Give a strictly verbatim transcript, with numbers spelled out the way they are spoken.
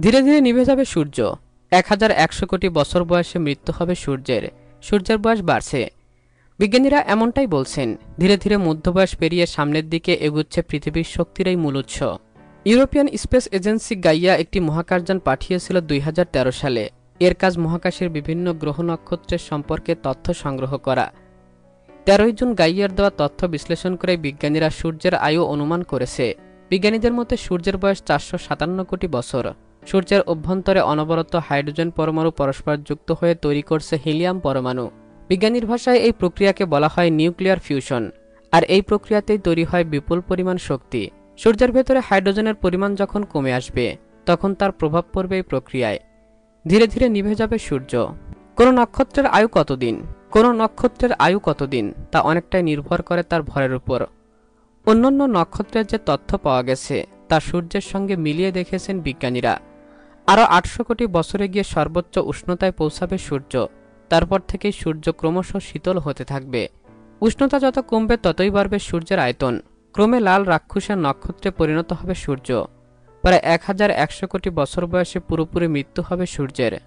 धीरे धीरे निभे जाबे सूर्य। एक हज़ार एकशो कोटी बछर बयसे मृत्यु होबे सूर्येर। सूर्यर बयस बाड़छे, विज्ञानीरा एमनटाई बोलछेन। धीरे धीरे मध्य बयस पेरिये सामनेर दिके एगोच्छे पृथिवीर शक्तिर मूल उत्स। यूरोपियान स्पेस एजेंसि गईया एक महाकाशयान पाठियेछिलो दो हज़ार तेरह साले। एर काज महाकाशेर विभिन्न ग्रह नक्षत्रेर सम्पर्के तथ्य संग्रह करा। तेरह जून गईयार देवा तथ्य विश्लेषण करे विज्ञानीरा सूर्येर आयु अनुमान करेछे। विज्ञानीदेर मते सूर्येर बयस चारशो सत्तावन कोटी बछर। सूर्येर अभ्यंतरे अनबरत हाइड्रोजन परमाणु परस्पर जुक्त हये तैरि करछे हिलियम परमाणु। विज्ञानीर भाषाय एई प्रक्रियाके बला हय न्यूक्लियर फ्यूशन। आर एई प्रक्रियातेई तैरि हय विपुल परिमाण शक्ति। सूर्यर भेतरे हाइड्रोजेनर परिमाण जखन कमे आसबे तखन तार प्रभाव पड़बे एई प्रक्रियाय। धीरे धीरे निभे जाबे सूर्य। कोनो नक्षत्रेर आयु कतदिन कोनो नक्षत्रेर आयु कतदिन ता अनेकटाई निर्भर करे तार भरेर उपर। अन्यान्य नक्षत्रेर जे तथ्य पावा गेछे ता सूर्येर संगे मिलिये देखेछेन विज्ञानीरा। आरो आठशो कोटी बछरे गिये सर्वोच्च उष्णताय पौंछाबे सूर्य। तारपर थेकेई सूर्य क्रमश शीतल होते थाकबे। उष्णता जत कमबे ततई बाड़बे सूर्येर आयतन। क्रमे लाल राक्षुषेर नक्षत्रे परिणत हबे सूर्य। प्राय एक हज़ार एकशो कोटी बछर बयसे पुरोपुरी मृत्यु हबे सूर्येर।